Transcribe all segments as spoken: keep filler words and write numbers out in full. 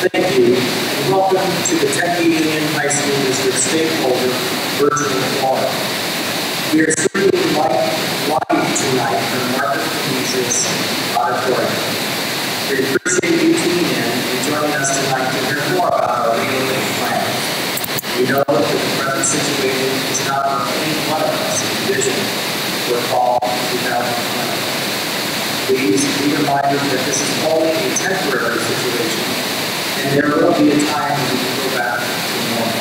Thank you, and welcome to the Tempe Union High School District Stakeholder Virtual Forum. We are streaming live tonight from Marcos de Niza Auditorium. We appreciate you tuning in and joining us tonight to hear more about our reopening plan. We know that the present situation is not on any one of us envisioned for fall twenty twenty. Please be reminded that this is only a temporary situation, and there will be a time when we can go back to normal.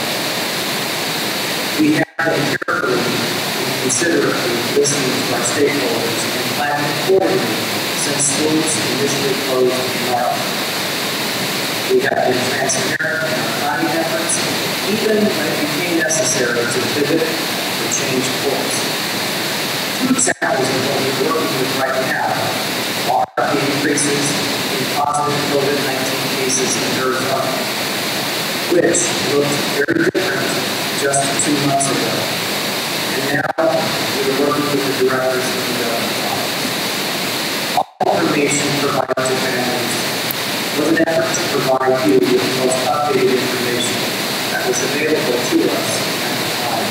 We have been carefully and considerately listening to our stakeholders and planning accordingly since schools initially closed in March. We have been transparent in our planning efforts, even when it became necessary to pivot or change course. Two examples of what we're working with right now are the increases in positive COVID nineteen cases in Arizona, which looked very different just two months ago. And now we are working with the directors of the governor's office. All information provided to families was an effort to provide you with the most updated information that was available to us at the time.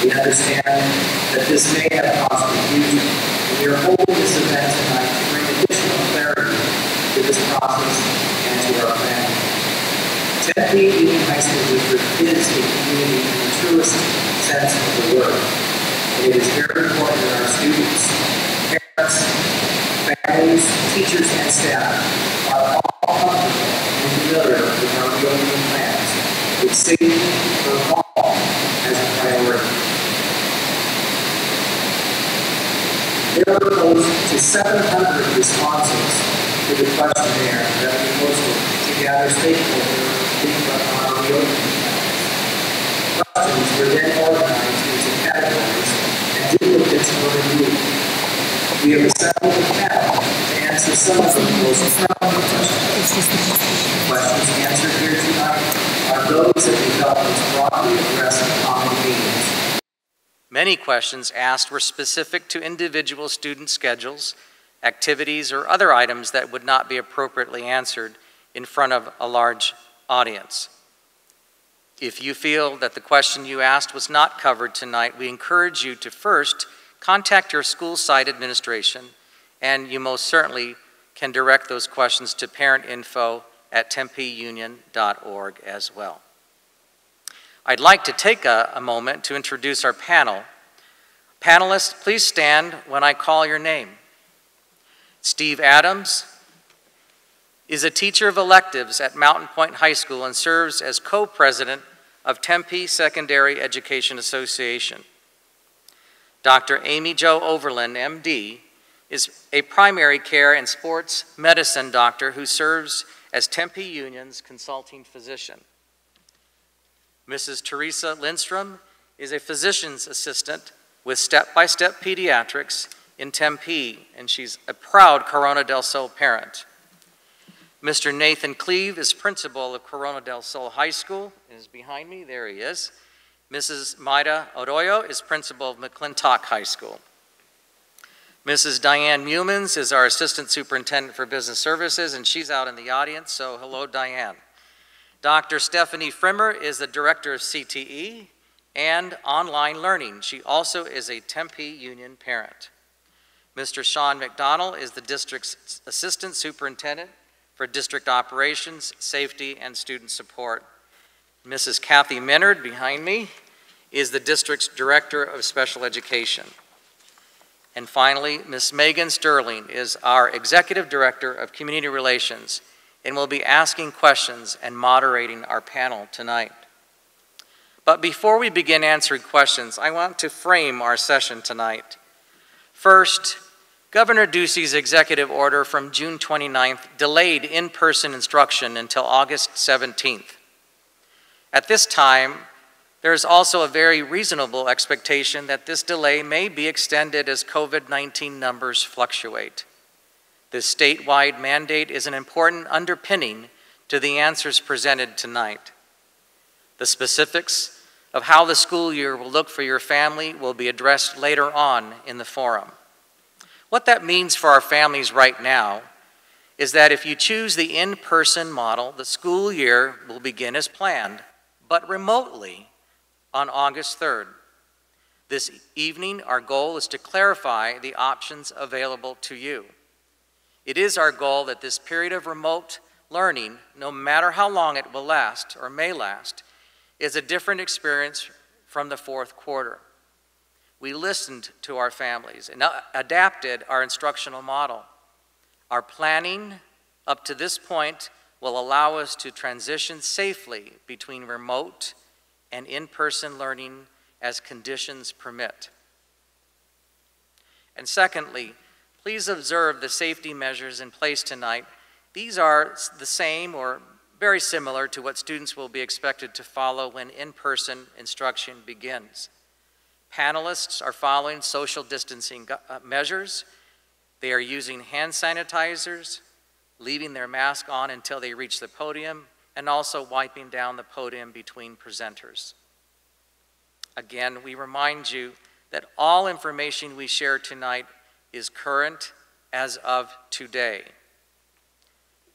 We understand that this may have caused confusion. We are holding this event tonight to bring additional clarity to this process and to our planning. Tempe Union High School District is a community in the truest sense of the word. And it is very important that our students, parents, families, teachers, and staff are all comfortable and familiar with our reopening plans, with safety for all as a priority. There were close to seven hundred responses to the questionnaire that we posted to gather stakeholder input on our reopening plans. Questions were then organized into categories and duplicates were removed. We have assembled a panel to answer some of the most prevalent questions. Questions answered here tonight are those that we felt most broadly address common themes. Many questions asked were specific to individual student schedules, activities, or other items that would not be appropriately answered in front of a large audience. If you feel that the question you asked was not covered tonight, we encourage you to first contact your school site administration, and you most certainly can direct those questions to parent info at tempe union dot org as well. I'd like to take a, a moment to introduce our panel. Panelists, please stand when I call your name. Steve Adams is a teacher of electives at Mountain Point High School and serves as co-president of Tempe Secondary Education Association. Doctor Amy Jo Overland, M D, is a primary care and sports medicine doctor who serves as Tempe Union's consulting physician. Missus Teresa Lindstrom is a physician's assistant with Step-by-Step Pediatrics in Tempe, and she's a proud Corona del Sol parent. Mister Nathan Cleve is principal of Corona del Sol High School, and is behind me, there he is. Missus Maida Arroyo is principal of McClintock High School. Missus Diane Meumans is our assistant superintendent for business services, and she's out in the audience, so hello, Diane. Doctor Stephanie Frimmer is the director of C T E and online learning. She also is a Tempe Union parent. Mister Sean McDonald is the district's assistant superintendent for district operations, safety, and student support. Missus Kathy Minard, behind me, is the district's director of special education. And finally, Miz Megan Sterling is our executive director of community relations, and we'll be asking questions and moderating our panel tonight. But before we begin answering questions, I want to frame our session tonight. First, Governor Ducey's executive order from June twenty-ninth delayed in-person instruction until August seventeenth. At this time, there is also a very reasonable expectation that this delay may be extended as COVID nineteen numbers fluctuate. This statewide mandate is an important underpinning to the answers presented tonight. The specifics of how the school year will look for your family will be addressed later on in the forum. What that means for our families right now is that if you choose the in-person model, the school year will begin as planned, but remotely on August third. This evening, our goal is to clarify the options available to you. It is our goal that this period of remote learning, no matter how long it will last or may last, is a different experience from the fourth quarter. We listened to our families and adapted our instructional model. Our planning up to this point will allow us to transition safely between remote and in-person learning as conditions permit. And secondly, please observe the safety measures in place tonight. These are the same or very similar to what students will be expected to follow when in-person instruction begins. Panelists are following social distancing measures. They are using hand sanitizers, leaving their mask on until they reach the podium, and also wiping down the podium between presenters. Again, we remind you that all information we share tonight is current as of today.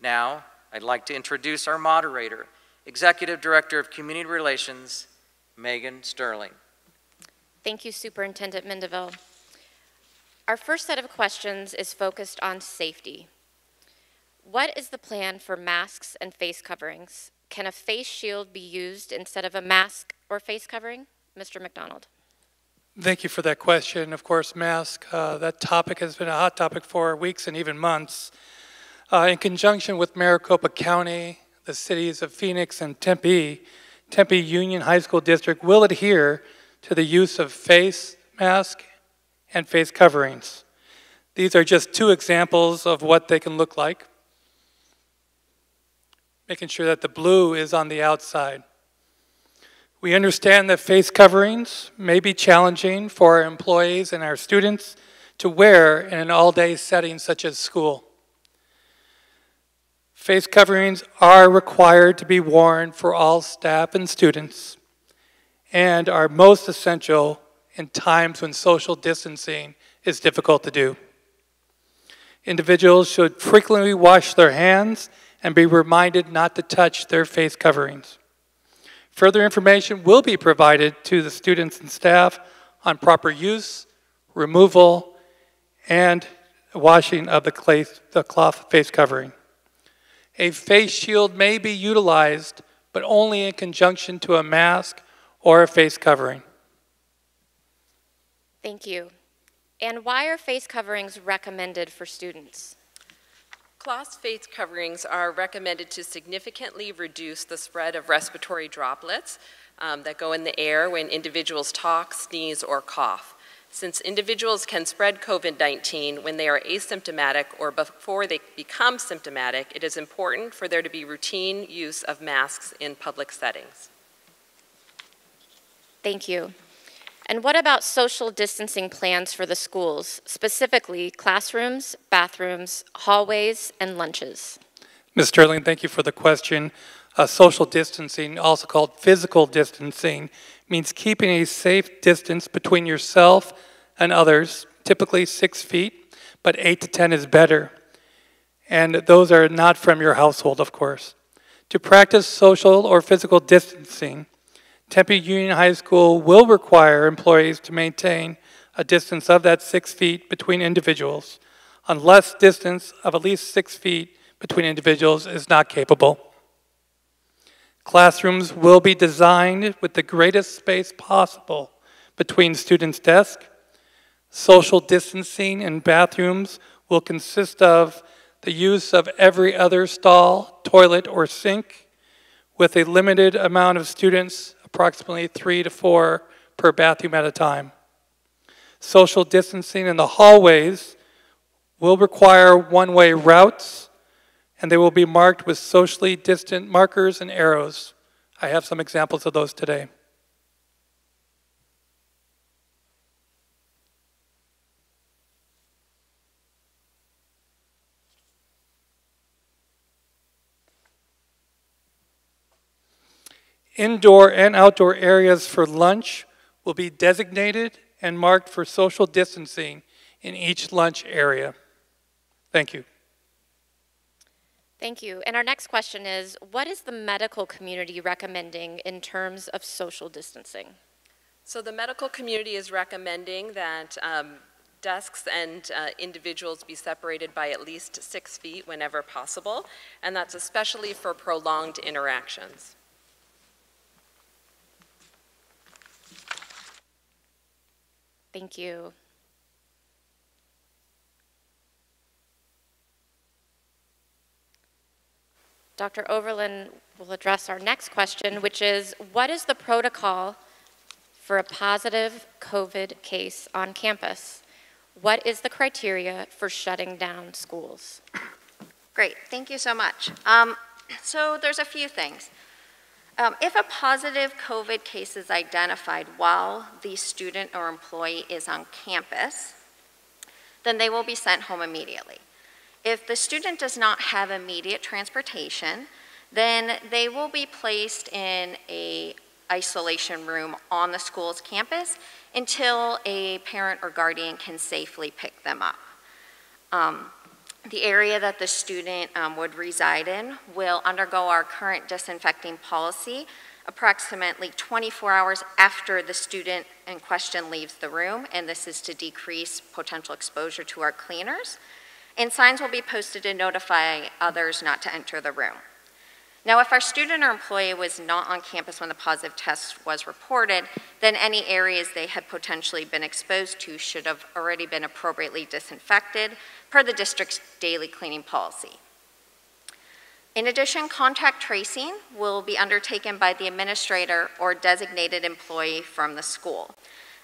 Now, I'd like to introduce our moderator, Executive Director of Community Relations, Megan Sterling. Thank you, Superintendent Mendeville. Our first set of questions is focused on safety. What is the plan for masks and face coverings? Can a face shield be used instead of a mask or face covering? Mister McDonald. Thank you for that question. Of course, mask, uh, that topic has been a hot topic for weeks and even months. Uh, in conjunction with Maricopa County, the cities of Phoenix and Tempe, Tempe Union High School District will adhere to the use of face mask and face coverings. These are just two examples of what they can look like. Making sure that the blue is on the outside. We understand that face coverings may be challenging for our employees and our students to wear in an all-day setting such as school. Face coverings are required to be worn for all staff and students and are most essential in times when social distancing is difficult to do. Individuals should frequently wash their hands and be reminded not to touch their face coverings. Further information will be provided to the students and staff on proper use, removal, and washing of the cloth face covering. A face shield may be utilized, but only in conjunction to a mask or a face covering. Thank you. And why are face coverings recommended for students? Cloth face coverings are recommended to significantly reduce the spread of respiratory droplets um, that go in the air when individuals talk, sneeze, or cough. Since individuals can spread COVID nineteen when they are asymptomatic or before they become symptomatic, it is important for there to be routine use of masks in public settings. Thank you. And what about social distancing plans for the schools, specifically classrooms, bathrooms, hallways, and lunches? Miz Sterling, thank you for the question. Uh, social distancing, also called physical distancing, means keeping a safe distance between yourself and others, typically six feet, but eight to ten is better. And those are not from your household, of course. To practice social or physical distancing, Tempe Union High School will require employees to maintain a distance of that six feet between individuals, unless distance of at least six feet between individuals is not capable. Classrooms will be designed with the greatest space possible between students' desks. Social distancing in bathrooms will consist of the use of every other stall, toilet, or sink, with a limited amount of students, approximately three to four per bathroom at a time. Social distancing in the hallways will require one-way routes, and they will be marked with socially distant markers and arrows. I have some examples of those today. Indoor and outdoor areas for lunch will be designated and marked for social distancing in each lunch area. Thank you. Thank you. And our next question is, what is the medical community recommending in terms of social distancing? So the medical community is recommending that um, desks and uh, individuals be separated by at least six feet whenever possible, and that's especially for prolonged interactions. Thank you. Doctor Overland will address our next question, which is, what is the protocol for a positive COVID case on campus? What is the criteria for shutting down schools? Great, thank you so much. Um, so there's a few things. Um, if a positive COVID case is identified while the student or employee is on campus, then they will be sent home immediately. If the student does not have immediate transportation, then they will be placed in an isolation room on the school's campus until a parent or guardian can safely pick them up. Um, the area that the student um, would reside in will undergo our current disinfecting policy approximately twenty-four hours after the student in question leaves the room, and this is to decrease potential exposure to our cleaners. And signs will be posted to notify others not to enter the room. Now, if our student or employee was not on campus when the positive test was reported, then any areas they had potentially been exposed to should have already been appropriately disinfected per the district's daily cleaning policy. In addition, contact tracing will be undertaken by the administrator or designated employee from the school.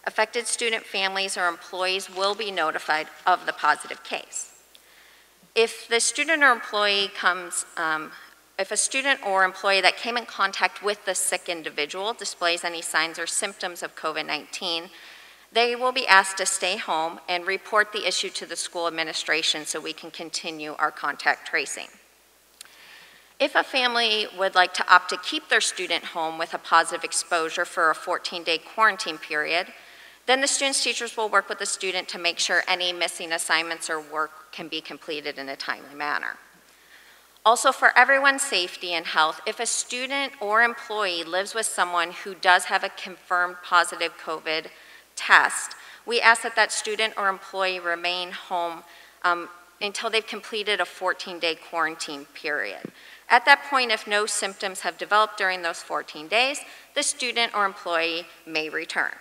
Affected student families or employees will be notified of the positive case. If the student or employee comes, um, if a student or employee that came in contact with the sick individual displays any signs or symptoms of COVID nineteen, they will be asked to stay home and report the issue to the school administration so we can continue our contact tracing. If a family would like to opt to keep their student home with a positive exposure for a fourteen-day quarantine period, then the student's teachers will work with the student to make sure any missing assignments or work can be completed in a timely manner. Also, for everyone's safety and health, if a student or employee lives with someone who does have a confirmed positive COVID test, we ask that that student or employee remain home um, until they've completed a fourteen-day quarantine period. At that point, if no symptoms have developed during those fourteen days, the student or employee may return.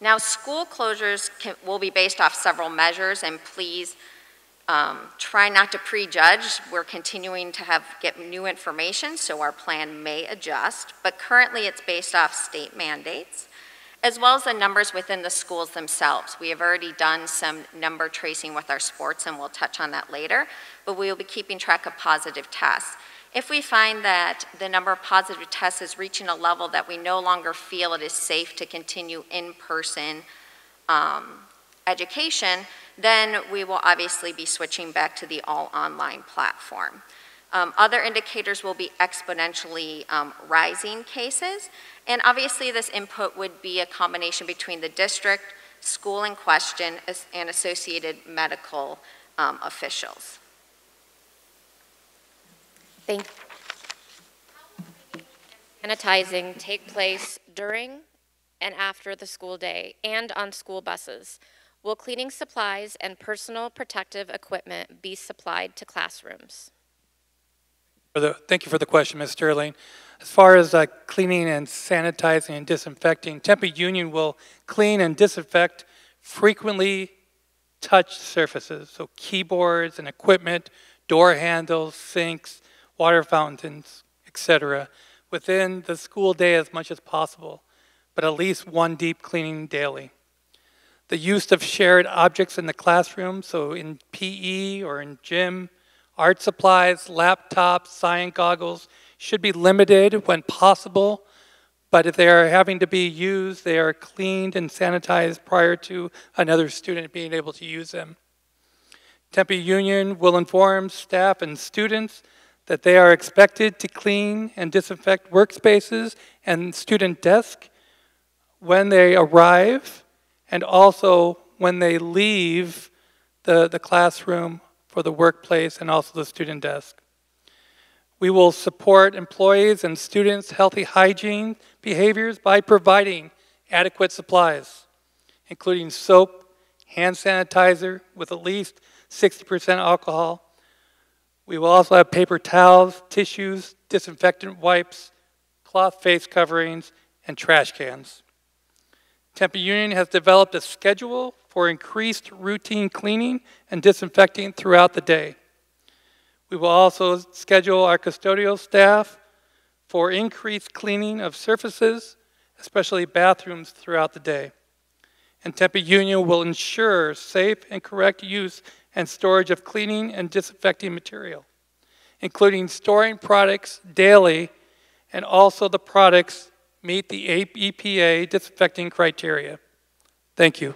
Now, school closures can, will be based off several measures, and please um, try not to prejudge. We're continuing to have, get new information, so our plan may adjust, but currently it's based off state mandates, as well as the numbers within the schools themselves. We have already done some number tracing with our sports, and we'll touch on that later, but we will be keeping track of positive tests. If we find that the number of positive tests is reaching a level that we no longer feel it is safe to continue in-person um, education, then we will obviously be switching back to the all-online platform. Um, other indicators will be exponentially um, rising cases, and obviously this input would be a combination between the district, school in question, and associated medical um, officials. Thank you. Sanitizing take place during and after the school day and on school buses? Will cleaning supplies and personal protective equipment be supplied to classrooms? Thank you for the question, Miz Sterling. As far as uh, cleaning and sanitizing and disinfecting, Tempe Union will clean and disinfect frequently touched surfaces, so keyboards and equipment, door handles, sinks, water fountains, et cetera, within the school day as much as possible, but at least one deep cleaning daily. The use of shared objects in the classroom, so in P E or in gym, art supplies, laptops, science goggles, should be limited when possible, but if they are having to be used, they are cleaned and sanitized prior to another student being able to use them. Tempe Union will inform staff and students that they are expected to clean and disinfect workspaces and student desks when they arrive and also when they leave the, the classroom for the workplace and also the student desk. We will support employees and students' healthy hygiene behaviors by providing adequate supplies, including soap, hand sanitizer with at least sixty percent alcohol. We will also have paper towels, tissues, disinfectant wipes, cloth face coverings, and trash cans. Tempe Union has developed a schedule for increased routine cleaning and disinfecting throughout the day. We will also schedule our custodial staff for increased cleaning of surfaces, especially bathrooms, throughout the day. And Tempe Union will ensure safe and correct use and storage of cleaning and disinfecting material, including storing products daily, and also the products meet the E P A disinfecting criteria. Thank you.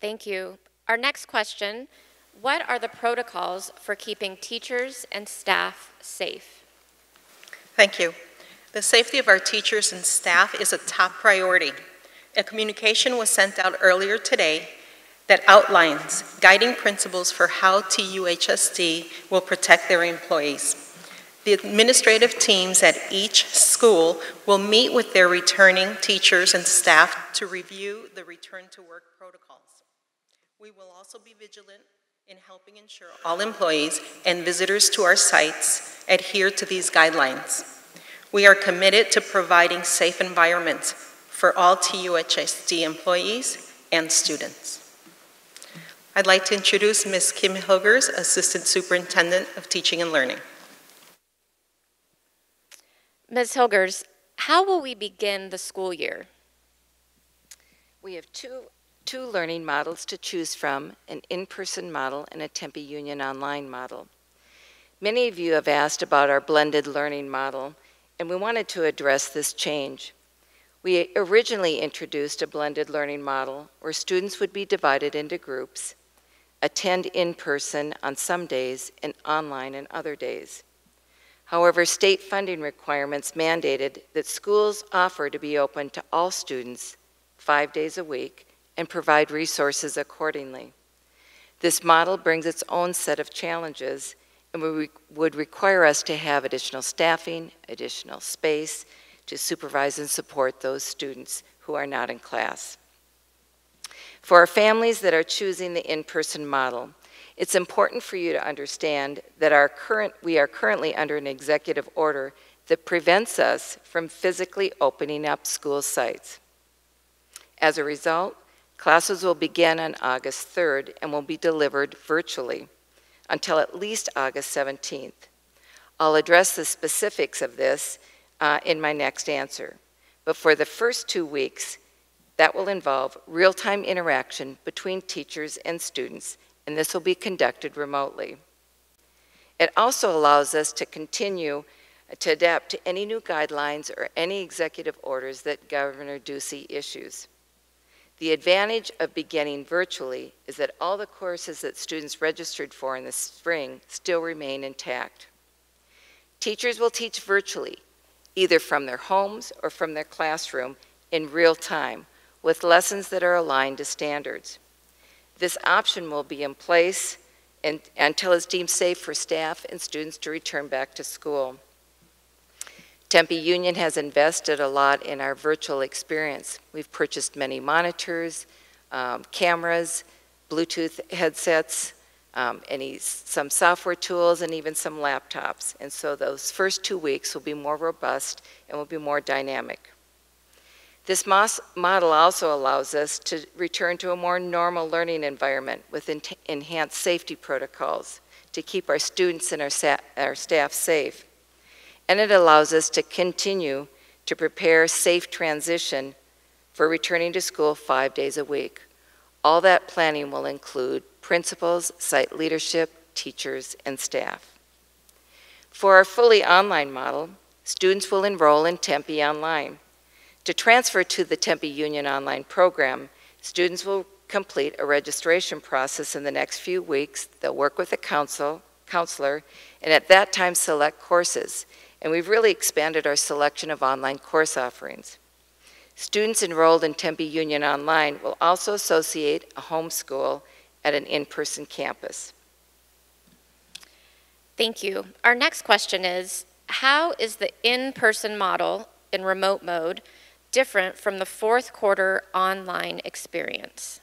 Thank you. Our next question, what are the protocols for keeping teachers and staff safe? Thank you. The safety of our teachers and staff is a top priority. A communication was sent out earlier today that outlines guiding principles for how T U H S D will protect their employees. The administrative teams at each school will meet with their returning teachers and staff to review the return to work protocols. We will also be vigilant in helping ensure all employees and visitors to our sites adhere to these guidelines. We are committed to providing safe environments for all T U H S D employees and students. I'd like to introduce Miz Kim Hilgers, Assistant Superintendent of Teaching and Learning. Miz Hilgers, how will we begin the school year? We have two, two learning models to choose from, an in-person model and a Tempe Union Online model. Many of you have asked about our blended learning model, and we wanted to address this change. We originally introduced a blended learning model where students would be divided into groups, attend in person on some days and online on other days. However, state funding requirements mandated that schools offer to be open to all students five days a week and provide resources accordingly. This model brings its own set of challenges and would require us to have additional staffing, additional space to supervise and support those students who are not in class. For our families that are choosing the in-person model, it's important for you to understand that our current, we are currently under an executive order that prevents us from physically opening up school sites. As a result, classes will begin on August third and will be delivered virtually until at least August seventeenth. I'll address the specifics of this uh, in my next answer, but for the first two weeks, that will involve real-time interaction between teachers and students, and this will be conducted remotely. It also allows us to continue to adapt to any new guidelines or any executive orders that Governor Ducey issues. The advantage of beginning virtually is that all the courses that students registered for in the spring still remain intact. Teachers will teach virtually, either from their homes or from their classroom in real time, with lessons that are aligned to standards. This option will be in place and, until it's deemed safe for staff and students to return back to school. Tempe Union has invested a lot in our virtual experience. We've purchased many monitors, um, cameras, Bluetooth headsets, um, any, some software tools, and even some laptops. And so those first two weeks will be more robust and will be more dynamic. This model also allows us to return to a more normal learning environment with enhanced safety protocols to keep our students and our, our staff safe. And it allows us to continue to prepare safe transition for returning to school five days a week. All that planning will include principals, site leadership, teachers, and staff. For our fully online model, students will enroll in Tempe Online. To transfer to the Tempe Union Online program, students will complete a registration process in the next few weeks. They'll work with a counsel, counselor, and at that time select courses. And we've really expanded our selection of online course offerings. Students enrolled in Tempe Union Online will also associate a homeschool at an in-person campus. Thank you. Our next question is, how is the in-person model in remote mode different from the fourth quarter online experience?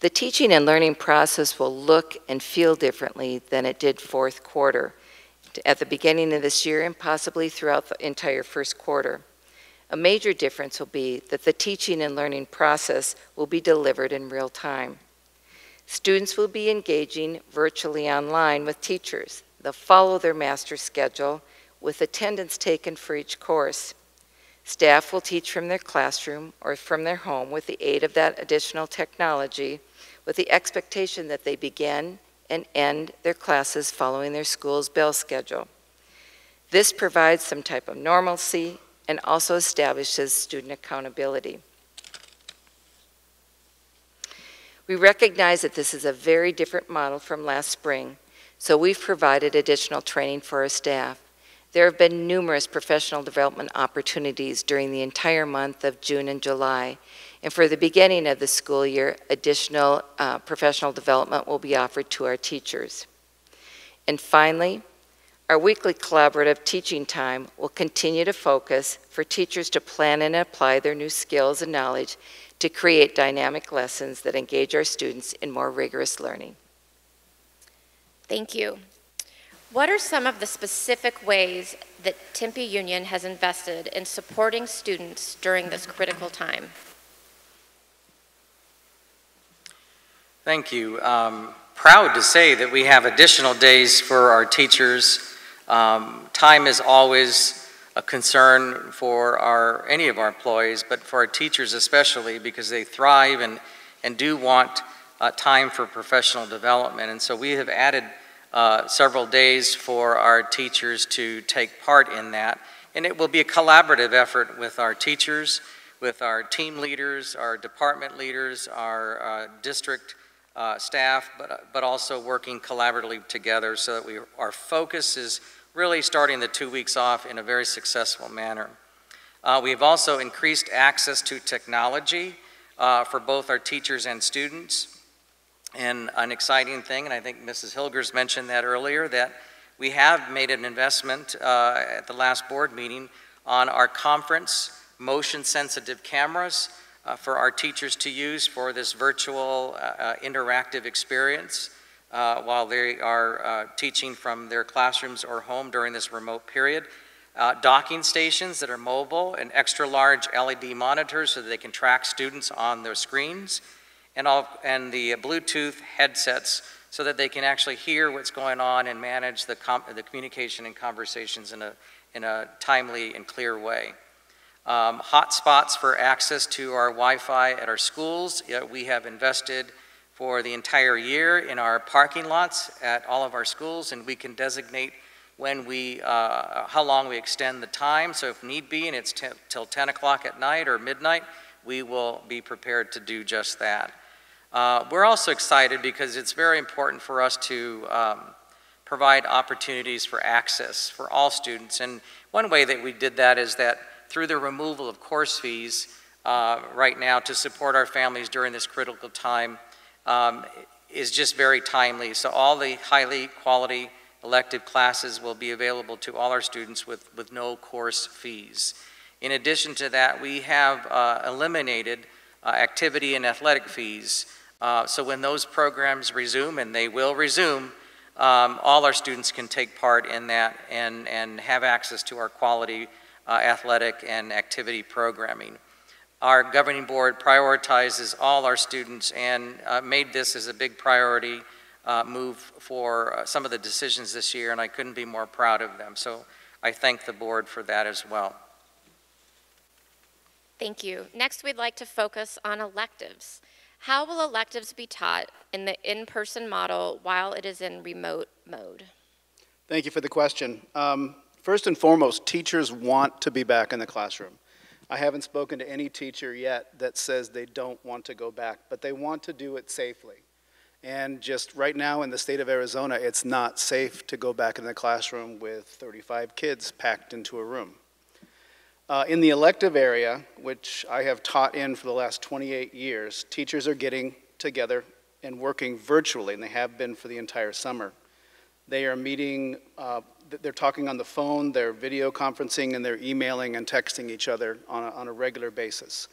The teaching and learning process will look and feel differently than it did fourth quarter, at the beginning of this year and possibly throughout the entire first quarter. A major difference will be that the teaching and learning process will be delivered in real time. Students will be engaging virtually online with teachers. They'll follow their master schedule with attendance taken for each course. Staff will teach from their classroom or from their home with the aid of that additional technology, with the expectation that they begin and end their classes following their school's bell schedule. This provides some type of normalcy and also establishes student accountability. We recognize that this is a very different model from last spring, so we've provided additional training for our staff. There have been numerous professional development opportunities during the entire month of June and July, and for the beginning of the school year, additional uh, professional development will be offered to our teachers. And finally, our weekly collaborative teaching time will continue to focus for teachers to plan and apply their new skills and knowledge to create dynamic lessons that engage our students in more rigorous learning. Thank you. What are some of the specific ways that Tempe Union has invested in supporting students during this critical time? Thank you. Um, proud to say that we have additional days for our teachers. Um, time is always a concern for our, any of our employees, but for our teachers especially, because they thrive and, and do want uh, time for professional development. And so we have added Uh, several days for our teachers to take part in that. And it will be a collaborative effort with our teachers, with our team leaders, our department leaders, our uh, district uh, staff, but, but also working collaboratively together so that we, our focus is really starting the two weeks off in a very successful manner. Uh, we've also increased access to technology uh, for both our teachers and students. And an exciting thing, and I think Missus Hilgers mentioned that earlier, that we have made an investment uh, at the last board meeting on our conference motion-sensitive cameras uh, for our teachers to use for this virtual uh, interactive experience uh, while they are uh, teaching from their classrooms or home during this remote period. Uh, docking stations that are mobile and extra-large L E D monitors so that they can track students on their screens. And, all, and the Bluetooth headsets so that they can actually hear what's going on and manage the, com the communication and conversations in a, in a timely and clear way. Um, hotspots for access to our Wi-Fi at our schools. Uh, we have invested for the entire year in our parking lots at all of our schools, and we can designate when we, uh, how long we extend the time. So if need be, and it's till ten o'clock at night or midnight, we will be prepared to do just that. Uh, we're also excited because it's very important for us to um, provide opportunities for access for all students. And one way that we did that is that through the removal of course fees uh, right now to support our families during this critical time um, is just very timely. So all the highly quality elective classes will be available to all our students with, with no course fees. In addition to that, we have uh, eliminated Uh, activity and athletic fees. Uh, so when those programs resume, and they will resume, um, all our students can take part in that and, and have access to our quality uh, athletic and activity programming. Our governing board prioritizes all our students and uh, made this as a big priority uh, move for uh, some of the decisions this year, and I couldn't be more proud of them. So I thank the board for that as well. Thank you. Next, we'd like to focus on electives. How will electives be taught in the in-person model while it is in remote mode? Thank you for the question. Um, first and foremost, teachers want to be back in the classroom. I haven't spoken to any teacher yet that says they don't want to go back, but they want to do it safely. And just right now in the state of Arizona, it's not safe to go back in the classroom with thirty-five kids packed into a room. Uh, in the elective area, which I have taught in for the last twenty-eight years, teachers are getting together and working virtually, and they have been for the entire summer. They are meeting, uh, they're talking on the phone, they're video conferencing, and they're emailing and texting each other on a, on a regular basis.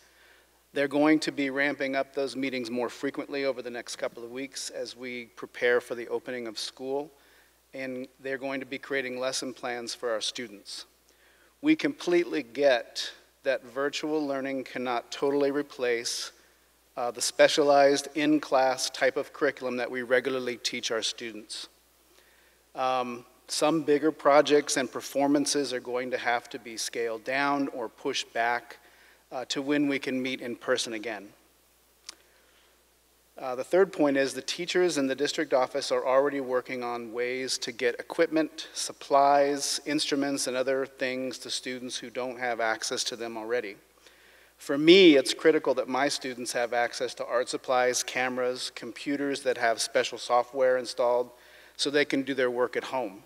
They're going to be ramping up those meetings more frequently over the next couple of weeks as we prepare for the opening of school, and they're going to be creating lesson plans for our students. We completely get that virtual learning cannot totally replace uh, the specialized in-class type of curriculum that we regularly teach our students. Um, some bigger projects and performances are going to have to be scaled down or pushed back uh, to when we can meet in person again. Uh, the third point is the teachers in the district office are already working on ways to get equipment, supplies, instruments, and other things to students who don't have access to them already. For me, it's critical that my students have access to art supplies, cameras, computers that have special software installed so they can do their work at home.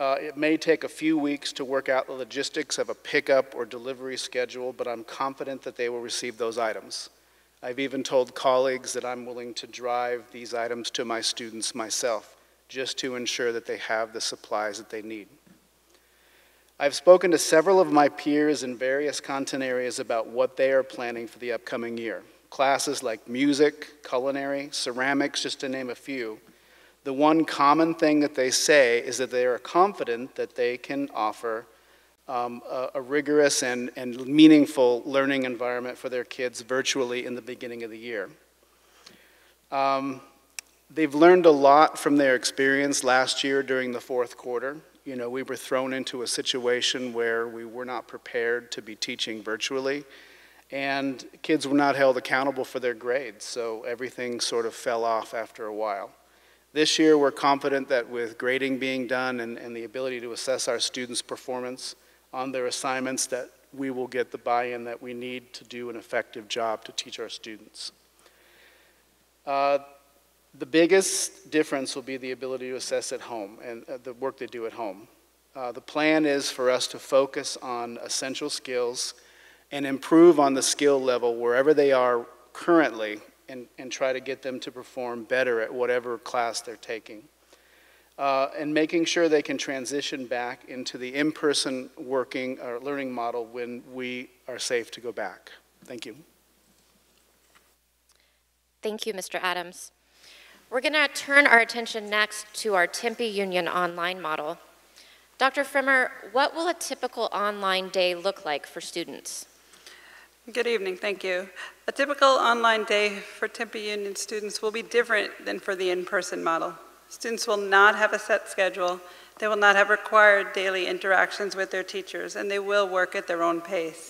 Uh, it may take a few weeks to work out the logistics of a pickup or delivery schedule, but I'm confident that they will receive those items. I've even told colleagues that I'm willing to drive these items to my students myself, just to ensure that they have the supplies that they need. I've spoken to several of my peers in various content areas about what they are planning for the upcoming year. Classes like music, culinary, ceramics, just to name a few. The one common thing that they say is that they are confident that they can offer Um, a, a rigorous and, and meaningful learning environment for their kids virtually in the beginning of the year. Um, they've learned a lot from their experience last year during the fourth quarter. You know, we were thrown into a situation where we were not prepared to be teaching virtually, and kids were not held accountable for their grades, so everything sort of fell off after a while. This year, we're confident that with grading being done and, and the ability to assess our students' performance on their assignments, that we will get the buy-in that we need to do an effective job to teach our students. Uh, the biggest difference will be the ability to assess at home and uh, the work they do at home. Uh, the plan is for us to focus on essential skills and improve on the skill level wherever they are currently and, and try to get them to perform better at whatever class they're taking. Uh, and making sure they can transition back into the in-person working or learning model when we are safe to go back. Thank you. Thank you, Mister Adams. We're going to turn our attention next to our Tempe Union Online model. Doctor Frimmer, what will a typical online day look like for students? Good evening, thank you. A typical online day for Tempe Union students will be different than for the in-person model. Students will not have a set schedule, they will not have required daily interactions with their teachers, and they will work at their own pace.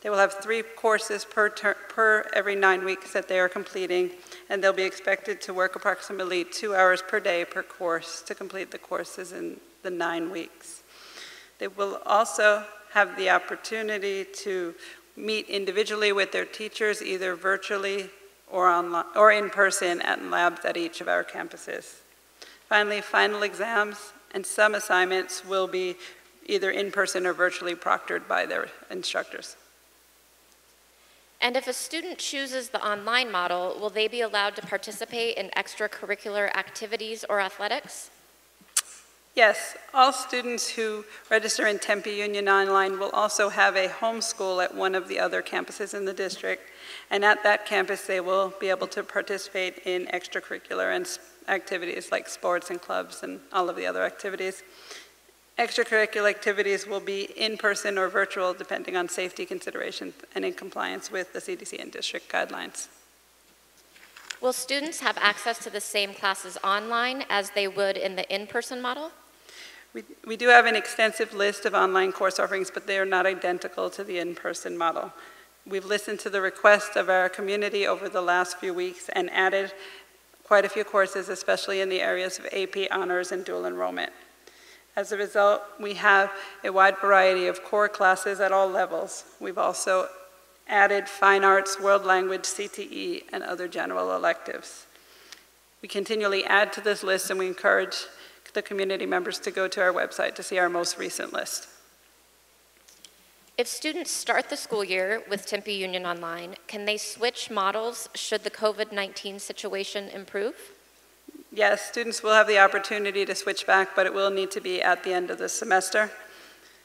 They will have three courses per, per every nine weeks that they are completing, and they'll be expected to work approximately two hours per day per course to complete the courses in the nine weeks. They will also have the opportunity to meet individually with their teachers, either virtually or, online, or in person at labs at each of our campuses. Finally, final exams and some assignments will be either in person or virtually proctored by their instructors. And if a student chooses the online model, will they be allowed to participate in extracurricular activities or athletics? Yes, all students who register in Tempe Union Online will also have a homeschool at one of the other campuses in the district, and at that campus they will be able to participate in extracurricular and activities like sports and clubs and all of the other activities. Extracurricular activities will be in person or virtual depending on safety considerations and in compliance with the C D C and district guidelines. Will students have access to the same classes online as they would in the in-person model? We, we do have an extensive list of online course offerings, but they are not identical to the in-person model. We've listened to the request of our community over the last few weeks and added quite a few courses, especially in the areas of A P honors and dual enrollment. As a result, we have a wide variety of core classes at all levels. We've also added fine arts, world language, C T E, and other general electives. We continually add to this list, and we encourage the community members to go to our website to see our most recent list. If students start the school year with Tempe Union Online, can they switch models should the COVID nineteen situation improve? Yes, students will have the opportunity to switch back, but it will need to be at the end of the semester.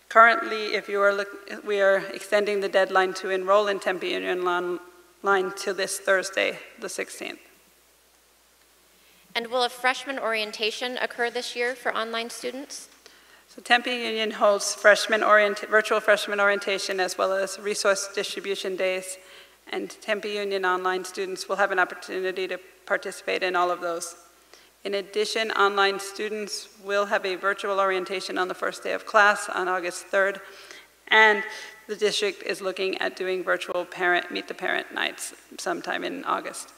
Currently, if you are look, we are extending the deadline to enroll in Tempe Union Online to this Thursday, the sixteenth. And will a freshman orientation occur this year for online students? So Tempe Union holds freshman orient virtual freshman orientation as well as resource distribution days, and Tempe Union Online students will have an opportunity to participate in all of those. In addition, online students will have a virtual orientation on the first day of class on August third, and the district is looking at doing virtual parent meet the parent nights sometime in August.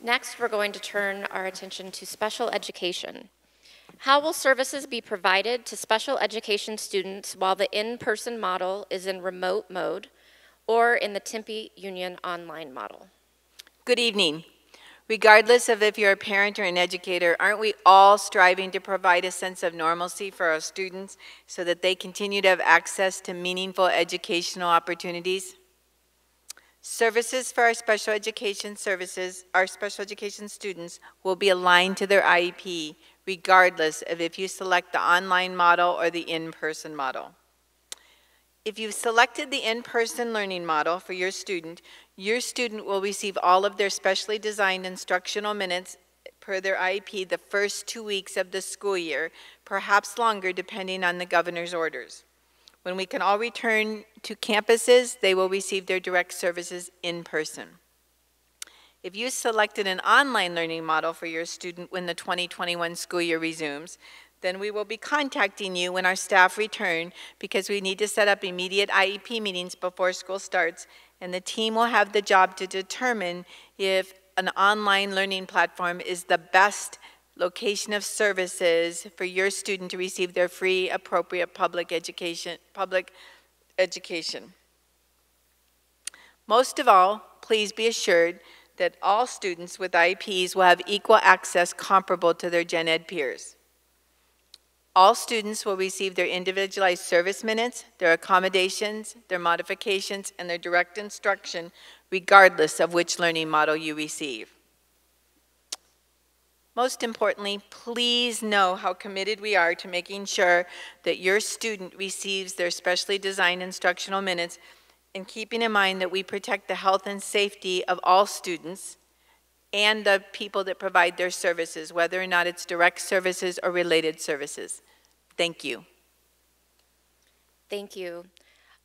Next, we're going to turn our attention to special education. How will services be provided to special education students while the in-person model is in remote mode or in the Tempe Union Online model? Good evening. Regardless of if you're a parent or an educator, aren't we all striving to provide a sense of normalcy for our students so that they continue to have access to meaningful educational opportunities? Services for our special education services, our special education students will be aligned to their I E P, regardless of if you select the online model or the in-person model. If you've selected the in-person learning model for your student, your student will receive all of their specially designed instructional minutes per their I E P the first two weeks of the school year, perhaps longer depending on the governor's orders. When we can all return to campuses, they will receive their direct services in person. If you selected an online learning model for your student when the twenty twenty-one school year resumes, then we will be contacting you when our staff return, because we need to set up immediate I E P meetings before school starts, and the team will have the job to determine if an online learning platform is the best location of services for your student to receive their free, appropriate public education. Public education. Most of all, please be assured that all students with I E Ps will have equal access comparable to their gen ed peers. All students will receive their individualized service minutes, their accommodations, their modifications, and their direct instruction, regardless of which learning model you receive. Most importantly, please know how committed we are to making sure that your student receives their specially designed instructional minutes, and keeping in mind that we protect the health and safety of all students and the people that provide their services, whether or not it's direct services or related services. Thank you. Thank you.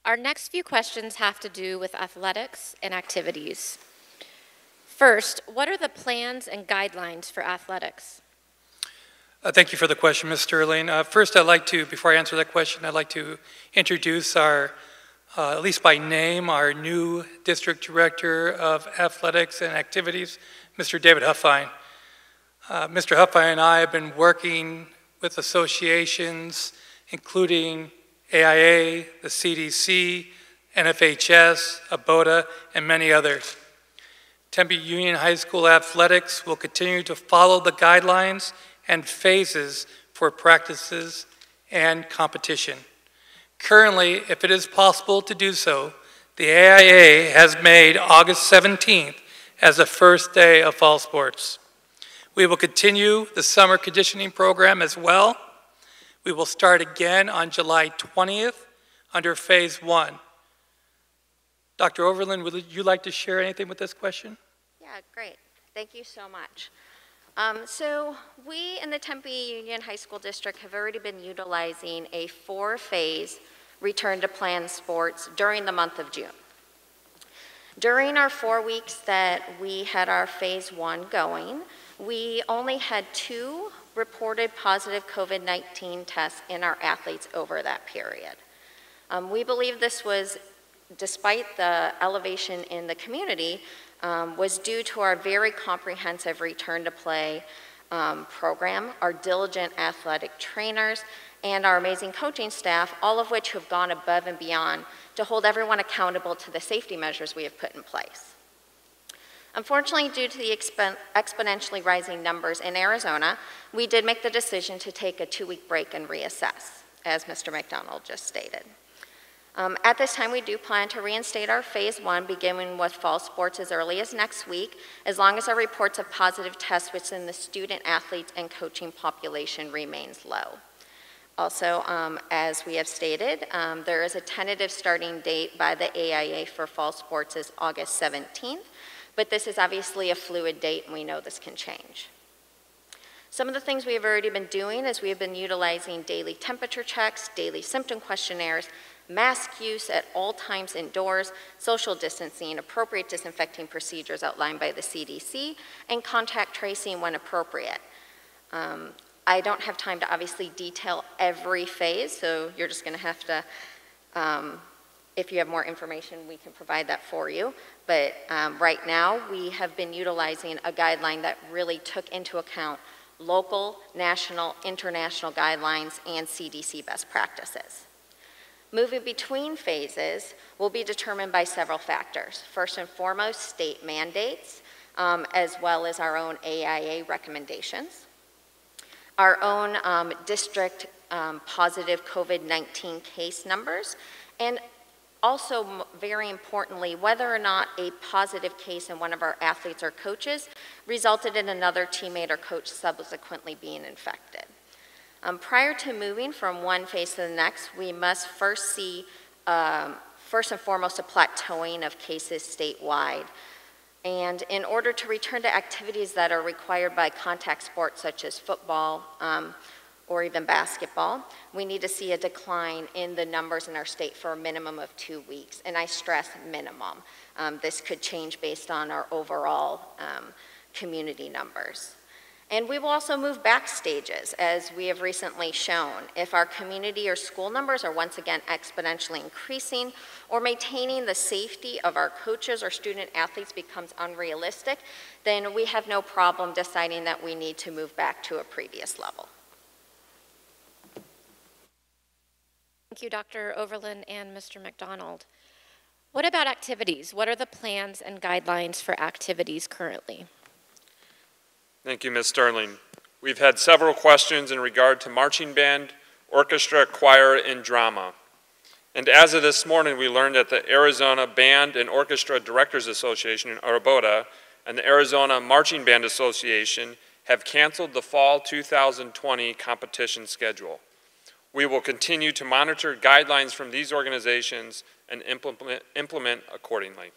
Our next few questions have to do with athletics and activities. First, what are the plans and guidelines for athletics? Uh, thank you for the question, Miz Sterling. Uh, first, I'd like to, before I answer that question, I'd like to introduce our Uh, at least by name, our new district director of athletics and activities, Mister David Huffine. Uh, Mister Huffine and I have been working with associations, including A I A, the C D C, N F H S, ABOTA, and many others. Tempe Union High School athletics will continue to follow the guidelines and phases for practices and competition. Currently, if it is possible to do so, the A I A has made August seventeenth as the first day of fall sports. We will continue the summer conditioning program as well. We will start again on July twentieth under phase one. Doctor Overland, would you like to share anything with this question? Yeah, great. Thank you so much. Um, so we in the Tempe Union High School District have already been utilizing a four-phase return to plan sports during the month of June. During our four weeks that we had our phase one going, we only had two reported positive COVID nineteen tests in our athletes over that period. Um, we believe this was, despite the elevation in the community, Um, was due to our very comprehensive return to play um, program, our diligent athletic trainers, and our amazing coaching staff, all of which have gone above and beyond to hold everyone accountable to the safety measures we have put in place. Unfortunately, due to the exp- exponentially rising numbers in Arizona, we did make the decision to take a two-week break and reassess, as Mister McDonald just stated. Um, at this time, we do plan to reinstate our phase one, beginning with fall sports as early as next week, as long as our reports of positive tests within the student athletes and coaching population remains low. Also, um, as we have stated, um, there is a tentative starting date by the A I A for fall sports is August seventeenth, but this is obviously a fluid date and we know this can change. Some of the things we have already been doing is we have been utilizing daily temperature checks, daily symptom questionnaires, mask use at all times indoors, social distancing, appropriate disinfecting procedures outlined by the C D C, and contact tracing when appropriate. Um, I don't have time to obviously detail every phase, so you're just gonna have to, um, if you have more information, we can provide that for you. But um, right now, we have been utilizing a guideline that really took into account local, national, international guidelines, and C D C best practices. Moving between phases will be determined by several factors. First and foremost, state mandates, um, as well as our own A I A recommendations. Our own um, district um, positive COVID nineteen case numbers, and also very importantly, whether or not a positive case in one of our athletes or coaches resulted in another teammate or coach subsequently being infected. Um, prior to moving from one phase to the next, we must first see, um, first and foremost, a plateauing of cases statewide. And in order to return to activities that are required by contact sports such as football um, or even basketball, we need to see a decline in the numbers in our state for a minimum of two weeks. And I stress minimum. Um, this could change based on our overall um, community numbers. And we will also move back stages, as we have recently shown. If our community or school numbers are once again exponentially increasing, or maintaining the safety of our coaches or student athletes becomes unrealistic, then we have no problem deciding that we need to move back to a previous level. Thank you, Doctor Overland and Mister McDonald. What about activities? What are the plans and guidelines for activities currently? Thank you, Miz Sterling. We've had several questions in regard to marching band, orchestra, choir, and drama. And as of this morning, we learned that the Arizona Band and Orchestra Directors Association, in ARBODA, and the Arizona Marching Band Association have canceled the fall two thousand twenty competition schedule. We will continue to monitor guidelines from these organizations and implement, implement accordingly.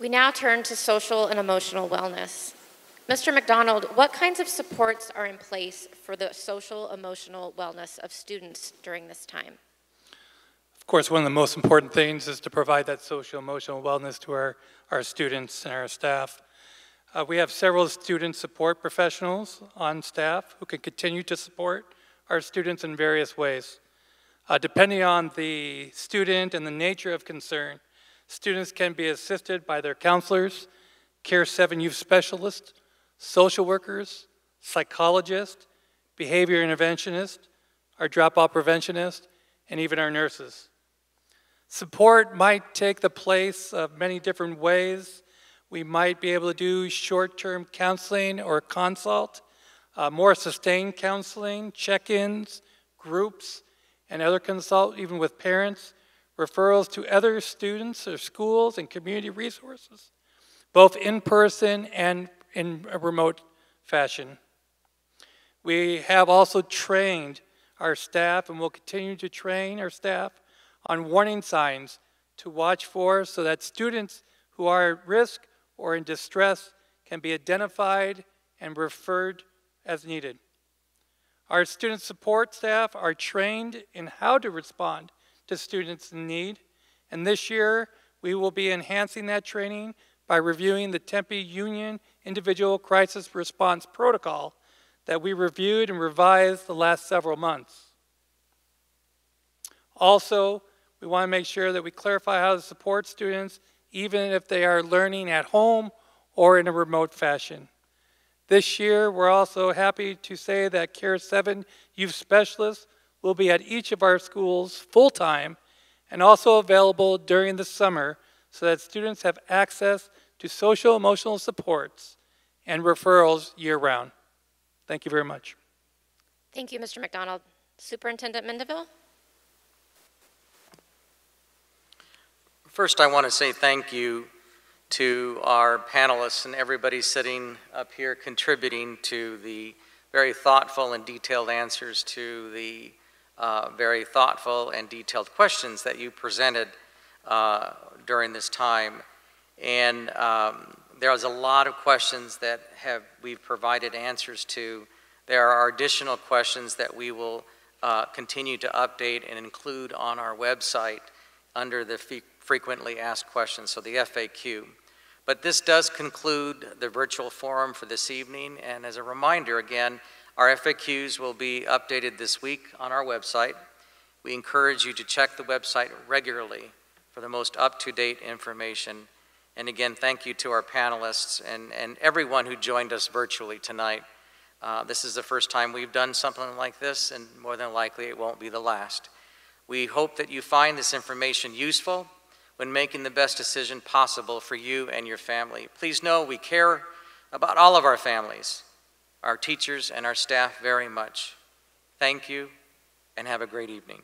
We now turn to social and emotional wellness. Mister McDonald, what kinds of supports are in place for the social emotional wellness of students during this time? Of course, one of the most important things is to provide that social emotional wellness to our, our students and our staff. Uh, we have several student support professionals on staff who can continue to support our students in various ways. Uh, depending on the student and the nature of concern, students can be assisted by their counselors, CARE seven youth specialists, social workers, psychologists, behavior interventionists, our dropout preventionists, and even our nurses. Support might take the place of many different ways. We might be able to do short-term counseling or consult, uh, more sustained counseling, check-ins, groups, and other consult, even with parents, referrals to other students or schools and community resources, both in person and in a remote fashion. We have also trained our staff and will continue to train our staff on warning signs to watch for so that students who are at risk or in distress can be identified and referred as needed. Our student support staff are trained in how to respond to students in need, and this year we will be enhancing that training by reviewing the Tempe Union Individual Crisis Response Protocol that we reviewed and revised the last several months. Also, we want to make sure that we clarify how to support students even if they are learning at home or in a remote fashion. This year, we're also happy to say that CARE seven Youth Specialists will be at each of our schools full-time and also available during the summer so that students have access to social-emotional supports and referrals year-round. Thank you very much. Thank you, Mister McDonald. Superintendent Mendeville? First, I want to say thank you to our panelists and everybody sitting up here contributing to the very thoughtful and detailed answers to the uh, very thoughtful and detailed questions that you presented uh, during this time. And um, there was a lot of questions that have we've provided answers to. There are additional questions that we will uh, continue to update and include on our website under the fe frequently asked questions, so the F A Q. But this does conclude the virtual forum for this evening, and as a reminder again, our F A Qs will be updated this week on our website. We encourage you to check the website regularly for the most up-to-date information. And again, thank you to our panelists and, and everyone who joined us virtually tonight. Uh, this is the first time we've done something like this, and more than likely it won't be the last. We hope that you find this information useful when making the best decision possible for you and your family. Please know we care about all of our families, our teachers, and our staff very much. Thank you, and have a great evening.